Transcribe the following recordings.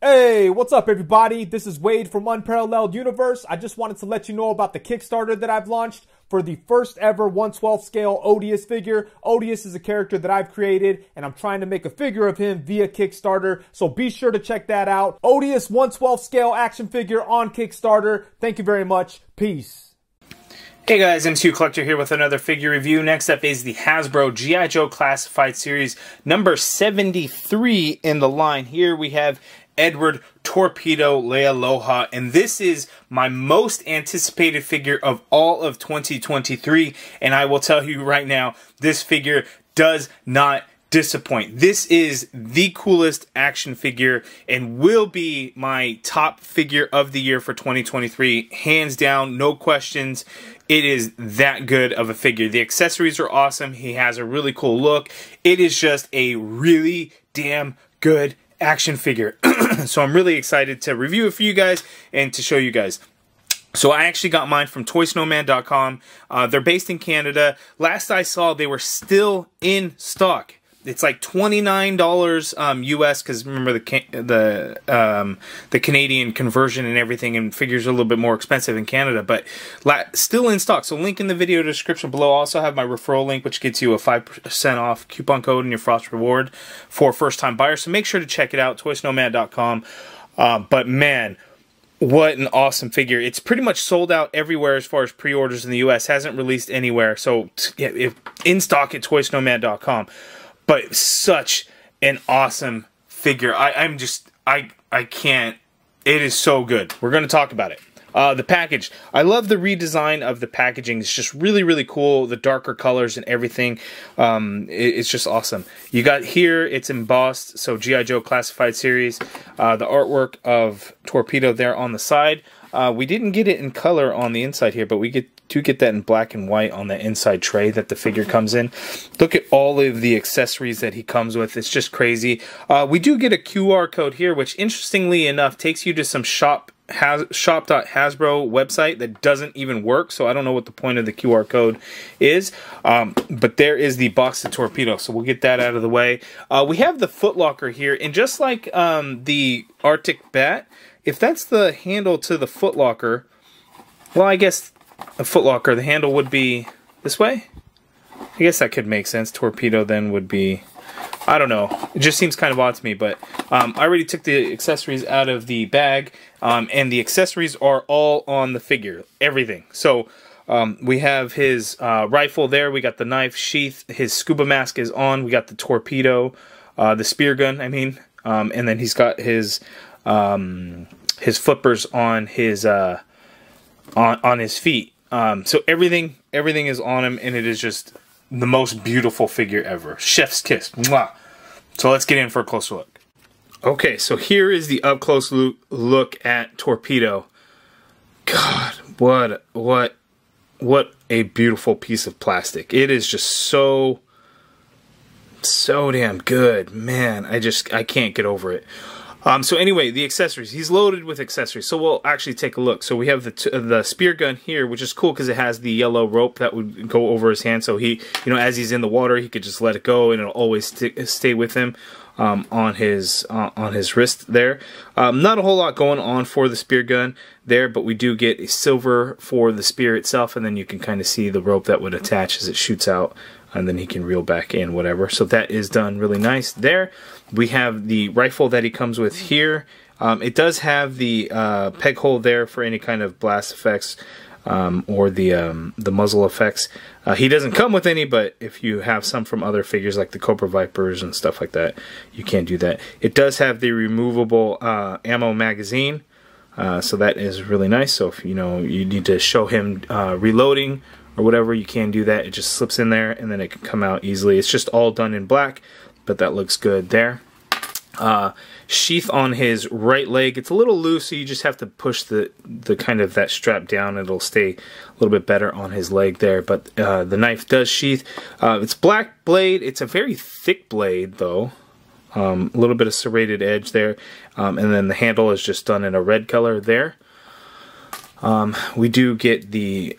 Hey, what's up everybody? This is Wade from Unparalleled Universe. I just wanted to let you know about the Kickstarter that I've launched for the first ever 1/12 scale Odious figure. Odious is a character that I've created and I'm trying to make a figure of him via Kickstarter, so be sure to check that out. Odious 1/12 scale action figure on Kickstarter. Thank you very much. Peace. Hey guys, MCU Collector here with another figure review. Next up is the Hasbro G.I. Joe Classified Series number 73 in the line. Here we have Edward Torpedo Leialoha, and this is my most anticipated figure of all of 2023, and I will tell you right now, this figure does not disappoint. This is the coolest action figure and will be my top figure of the year for 2023. Hands down, no questions. It is that good of a figure. The accessories are awesome. He has a really cool look. It is just a really damn good action figure. So I'm really excited to review it for you guys and to show you guys. So I actually got mine from ToySnowman.com. They're based in Canada. Last I saw, they were still in stock. It's like $29 US, because remember the Canadian conversion and everything, and figures are a little bit more expensive in Canada, but still in stock. So link in the video description below. I also have my referral link, which gets you a 5% off coupon code and your Frost reward for first time buyers. So make sure to check it out, toysnowman.com. But man, what an awesome figure. It's pretty much sold out everywhere as far as pre-orders in the US. Hasn't released anywhere. So in stock at toysnowman.com. But such an awesome figure. I can't. It is so good. We're going to talk about it. The package. I love the redesign of the packaging. It's just really, really cool. The darker colors and everything. It's just awesome. You got here, it's embossed. So G.I. Joe Classified Series. The artwork of Torpedo there on the side. We didn't get it in color on the inside here, but we get that in black and white on the inside tray that the figure comes in. Look at all of the accessories that he comes with. It's just crazy. We do get a QR code here, which interestingly enough takes you to some shop.hasbro website that doesn't even work, so I don't know what the point of the QR code is, but there is the box of Torpedo, so we'll get that out of the way. We have the Foot Locker here, and just like the Arctic Bat, if that's the handle to the Foot Locker, well, I guess a Foot Locker, the handle would be this way? I guess that could make sense. Torpedo then would be, I don't know. It just seems kind of odd to me, but I already took the accessories out of the bag, and the accessories are all on the figure, everything. So we have his rifle there. We got the knife sheath. His scuba mask is on. We got the torpedo, the spear gun, I mean, and then he's got his flippers on his on his feet. So everything is on him, and it is just the most beautiful figure ever. Chef's kiss. Mwah. So let's get in for a closer look. Okay, so here is the up close look at Torpedo. God, what a beautiful piece of plastic. It is just so damn good, man. I can't get over it. So anyway, the accessories. He's loaded with accessories, so we'll actually take a look. So we have the spear gun here, which is cool because it has the yellow rope that would go over his hand. So he, you know, as he's in the water, he could just let it go, and it'll always stay with him on his wrist there. Not a whole lot going on for the spear gun there, but we do get a silver for the spear itself, and then you can kind of see the rope that would attach as it shoots out. And then he can reel back in, whatever. So that is done really nice there. We have the rifle that he comes with here. It does have the peg hole there for any kind of blast effects or the muzzle effects. He doesn't come with any, but if you have some from other figures like the Cobra Vipers and stuff like that, you can do that. It does have the removable ammo magazine, so that is really nice. So if you know you need to show him reloading or whatever, you can do that. It just slips in there and then it can come out easily. It's just all done in black, but that looks good there. Sheath on his right leg. It's a little loose, so you just have to push the kind of that strap down. It'll stay a little bit better on his leg there, but the knife does sheath. It's black blade. It's a very thick blade though. A little bit of serrated edge there. And then the handle is just done in a red color there. We do get the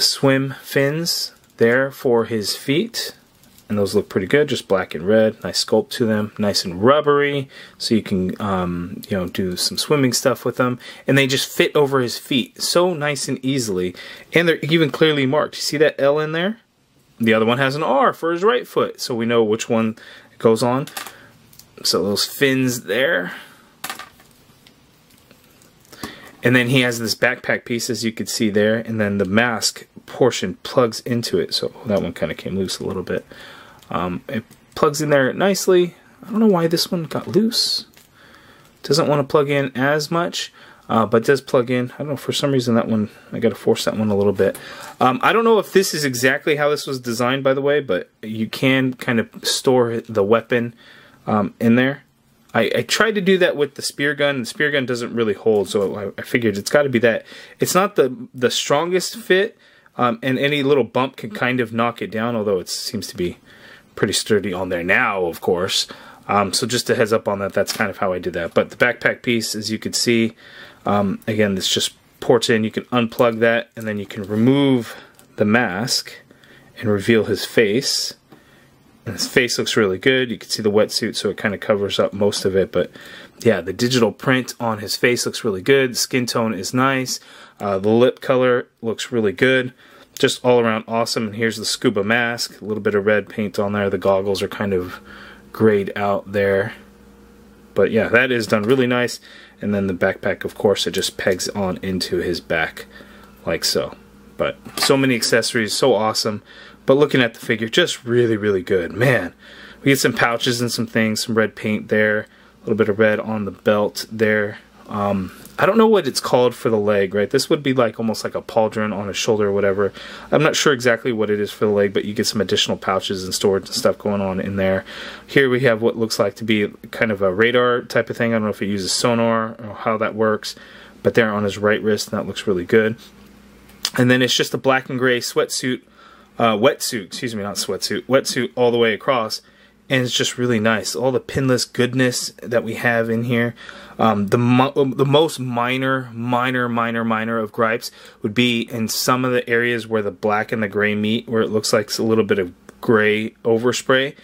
swim fins there for his feet, and those look pretty good, just black and red. Nice sculpt to them, nice and rubbery, so you can you know, do some swimming stuff with them. And they just fit over his feet so nice and easily, and they're even clearly marked. You see that L in there? The other one has an R for his right foot, so we know which one goes on. So those fins there. And then he has this backpack piece, as you can see there, and then the mask portion plugs into it. So that one kind of came loose a little bit. It plugs in there nicely. I don't know why this one got loose. Doesn't want to plug in as much, but does plug in. I don't know, for some reason that one, I got to force that one a little bit. I don't know if this is exactly how this was designed, by the way, but you can kind of store the weapon in there. I tried to do that with the spear gun. The spear gun doesn't really hold, so I figured it's got to be that. It's not the strongest fit, and any little bump can kind of knock it down, although it seems to be pretty sturdy on there now, of course. So just a heads up on that, that's kind of how I did that. But the backpack piece, as you can see, again, this just ports in. You can unplug that, and then you can remove the mask and reveal his face. And his face looks really good. You can see the wetsuit, so it kind of covers up most of it. But yeah, the digital print on his face looks really good. The skin tone is nice. The lip color looks really good. Just all around awesome. And here's the scuba mask. A little bit of red paint on there. The goggles are kind of grayed out there. But yeah, that is done really nice. And then the backpack, of course, it just pegs on into his back like so. But so many accessories, so awesome. But looking at the figure, just really, really good. Man, we get some pouches and some things, some red paint there, a little bit of red on the belt there. I don't know what it's called for the leg, right? This would be like almost like a pauldron on his shoulder or whatever. I'm not sure exactly what it is for the leg, but you get some additional pouches and storage and stuff going on in there. Here we have what looks like to be kind of a radar type of thing. I don't know if it uses sonar or how that works, but there on his right wrist, that looks really good. And then it's just a black and gray sweatsuit. Wetsuit all the way across, and it's just really nice. All the pinless goodness that we have in here. The most minor of gripes would be in some of the areas where the black and the gray meet, where it looks like it's a little bit of gray overspray.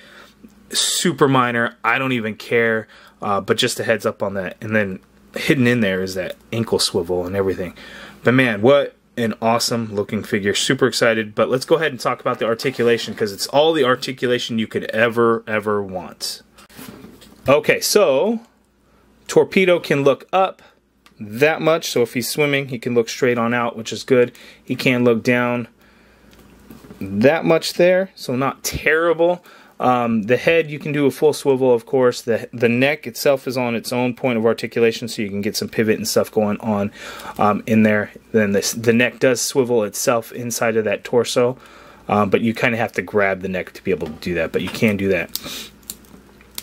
Super minor, I don't even care, but just a heads up on that. And then hidden in there is that ankle swivel and everything. But man, what an awesome looking figure. Super excited, but let's go ahead and talk about the articulation, because it's all the articulation you could ever want. Okay, so Torpedo can look up that much, so if he's swimming he can look straight on out, which is good. He can look down that much there, so not terrible. The head, you can do a full swivel, of course. The neck itself is on its own point of articulation, so you can get some pivot and stuff going on in there. Then the neck does swivel itself inside of that torso, but you kind of have to grab the neck to be able to do that, but you can do that.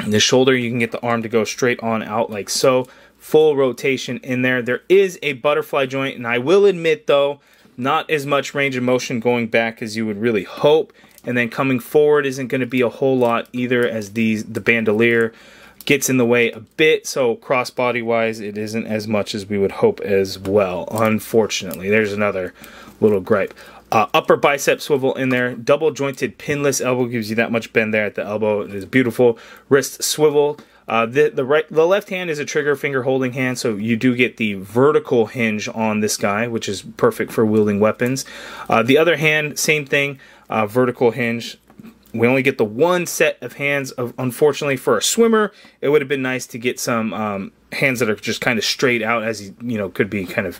The shoulder, you can get the arm to go straight on out like so. Full rotation in there. There is a butterfly joint, and I will admit, though, not as much range of motion going back as you would really hope. And then coming forward isn't going to be a whole lot either, as the bandolier gets in the way a bit. So crossbody wise, it isn't as much as we would hope as well, unfortunately. There's another little gripe. Upper bicep swivel in there. Double jointed pinless elbow gives you that much bend there at the elbow. It is beautiful. Wrist swivel. The left hand is a trigger finger holding hand, so you do get the vertical hinge on this guy, which is perfect for wielding weapons. The other hand, same thing, vertical hinge. We only get the one set of hands. Unfortunately, for a swimmer, it would have been nice to get some hands that are just kind of straight out, as you know, could be kind of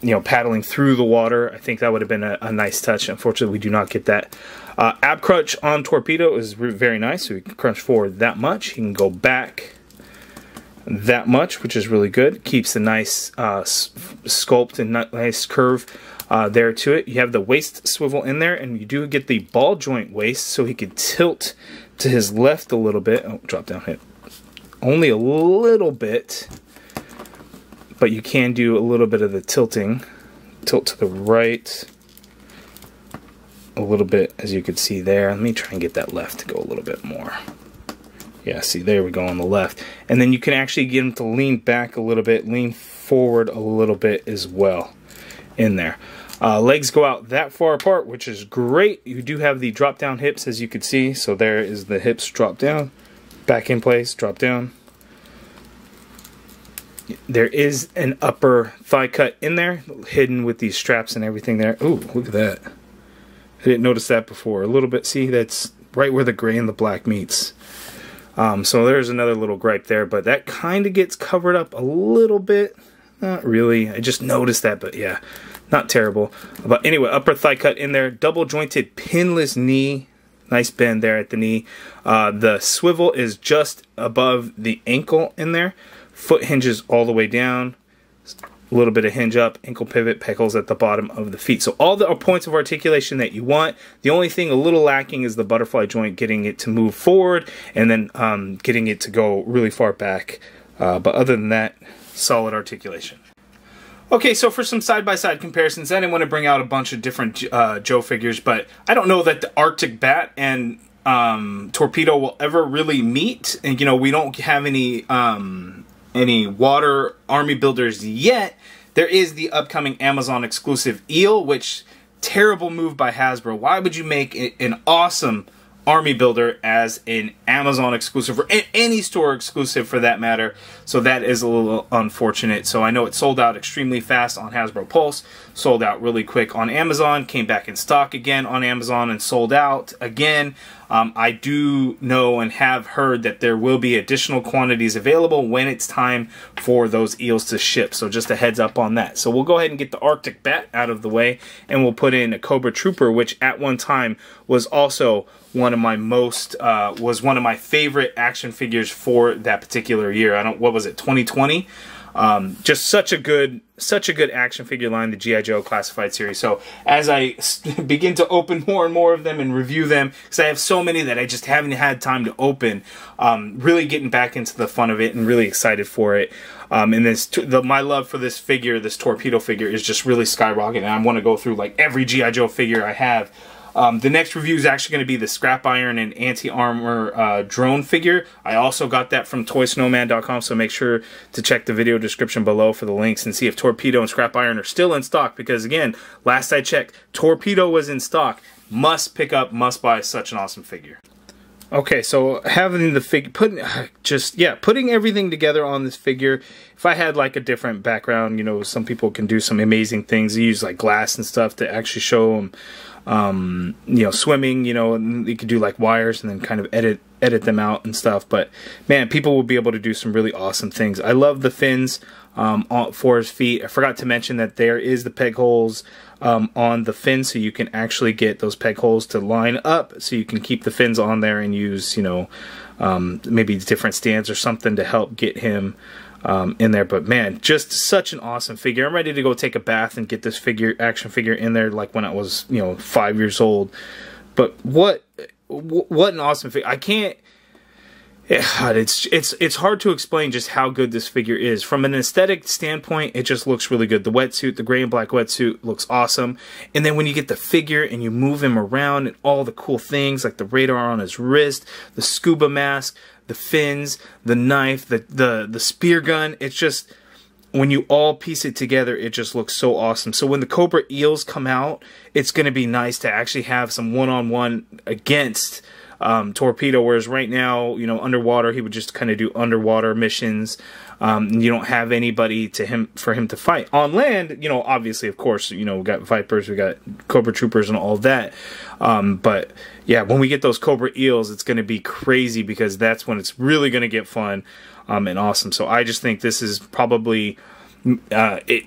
you know, paddling through the water. I think that would have been a nice touch. Unfortunately, we do not get that. Ab crunch on Torpedo is very nice, so he can crunch forward that much. He can go back that much, which is really good. Keeps a nice sculpt and nice curve there to it. You have the waist swivel in there, and you do get the ball joint waist, so he could tilt to his left a little bit. Oh, drop down hip. Only a little bit, but you can do a little bit of the tilting. Tilt to the right a little bit, as you can see there. Let me try and get that left to go a little bit more. Yeah, see, there we go on the left. And then you can actually get him to lean back a little bit, lean forward a little bit as well in there. Legs go out that far apart, which is great. You do have the drop down hips, as you can see. So there is the hips drop down, back in place, drop down. There is an upper thigh cut in there, hidden with these straps and everything there. Ooh, look at that. I didn't notice that before. A little bit, see, that's right where the gray and the black meets. So there's another little gripe there, but that kind of gets covered up a little bit. Not really. I just noticed that, but yeah, not terrible. But anyway, upper thigh cut in there. Double jointed pinless knee. Nice bend there at the knee. The swivel is just above the ankle in there. Foot hinges all the way down, a little bit of hinge up, ankle pivot, pecals at the bottom of the feet. So all the points of articulation that you want. The only thing a little lacking is the butterfly joint, getting it to move forward and then getting it to go really far back. But other than that, solid articulation. Okay, so for some side-by-side comparisons, I didn't want to bring out a bunch of different Joe figures, but I don't know that the Arctic Bat and Torpedo will ever really meet. And, you know, we don't have any water army builders yet. There is the upcoming Amazon exclusive Eel, which, terrible move by Hasbro. Why would you make an awesome army builder as an Amazon exclusive, or any store exclusive for that matter? So that is a little unfortunate. So I know it sold out extremely fast on Hasbro Pulse, sold out really quick on Amazon, came back in stock again on Amazon and sold out again. I do know and have heard that there will be additional quantities available when it's time for those eels to ship. So just a heads up on that. So we'll go ahead and get the Arctic Bat out of the way, and we'll put in a Cobra Trooper, which at one time was also one of my most, was one of my favorite action figures for that particular year. I don't, what was it, 2020? Just such a good action figure line, the G.I. Joe Classified Series. So as I begin to open more and more of them and review them, because I have so many that I just haven't had time to open, really getting back into the fun of it and really excited for it. And my love for this figure, this Torpedo figure, is just really skyrocketing. I want to go through like every G.I. Joe figure I have. The next review is actually going to be the Scrap Iron and Anti-Armor drone figure. I also got that from ToySnowman.com, so make sure to check the video description below for the links and see if Torpedo and Scrap Iron are still in stock, because again, last I checked, Torpedo was in stock. Must pick up, must buy, such an awesome figure. Okay, so having the figure, putting everything together on this figure. If I had like a different background, you know, some people can do some amazing things. They use like glass and stuff to actually show them, you know, swimming, you know, and you could do like wires and then kind of edit them out and stuff. But man, people will be able to do some really awesome things. I love the fins for his feet. I forgot to mention that there is the peg holes on the fin, so you can actually get those peg holes to line up, so you can keep the fins on there and use, you know, maybe different stands or something to help get him in there. But man, just such an awesome figure. I'm ready to go take a bath and get this action figure in there like when I was, you know, 5 years old. But what an awesome figure. I can't, God, it's hard to explain just how good this figure is. From an aesthetic standpoint, it just looks really good. The wetsuit, the gray and black wetsuit, looks awesome. And then when you get the figure and you move him around and all the cool things, like the radar on his wrist, the scuba mask, the fins, the knife, the spear gun, it's just, when you all piece it together, it just looks so awesome. So when the Cobra Eels come out, it's going to be nice to actually have some one-on-one against Torpedo, whereas right now, you know, underwater, he would just kind of do underwater missions. You don't have anybody for him to fight. On land, you know, obviously, of course, you know, we got Vipers, we got Cobra Troopers and all that. But yeah, when we get those Cobra Eels, it's going to be crazy, because that's when it's really going to get fun and awesome. So I just think this is probably,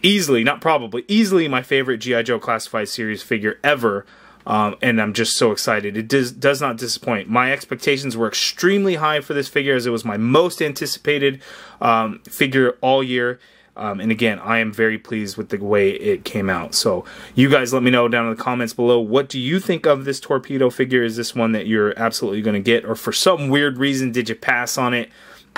easily my favorite G.I. Joe Classified Series figure ever. And I'm just so excited. It does not disappoint. My expectations were extremely high for this figure, as it was my most anticipated figure all year. And again, I am very pleased with the way it came out. So you guys let me know down in the comments below, what do you think of this Torpedo figure? Is this one that you're absolutely going to get? Or for some weird reason, did you pass on it?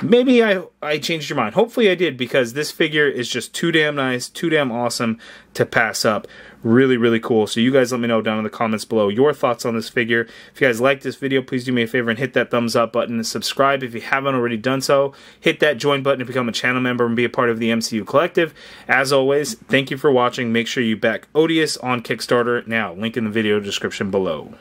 Maybe I changed your mind. Hopefully I did, because this figure is just too damn nice, too damn awesome to pass up. Really, really cool. So you guys let me know down in the comments below your thoughts on this figure. If you guys liked this video, please do me a favor and hit that thumbs up button and subscribe if you haven't already done so. Hit that join button to become a channel member and be a part of the MCU Collective. As always, thank you for watching. Make sure you back Odious on Kickstarter now. Link in the video description below.